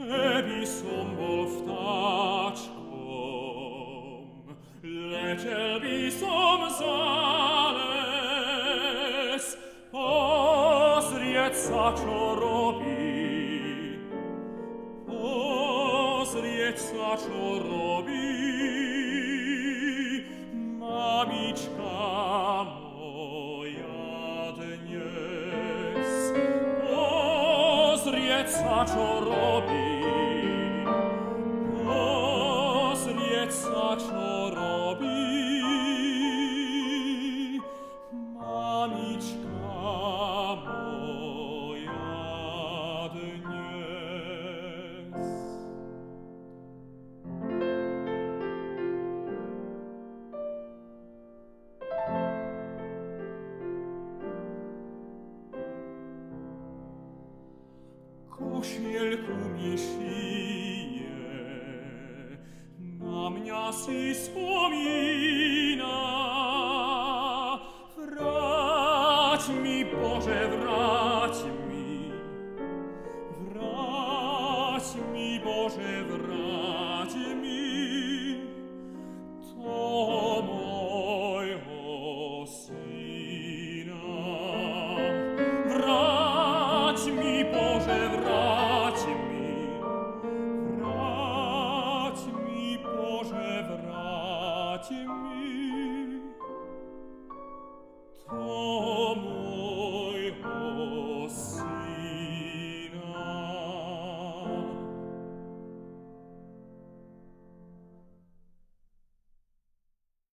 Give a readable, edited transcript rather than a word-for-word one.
Wrać mi, Boże, wrać mi.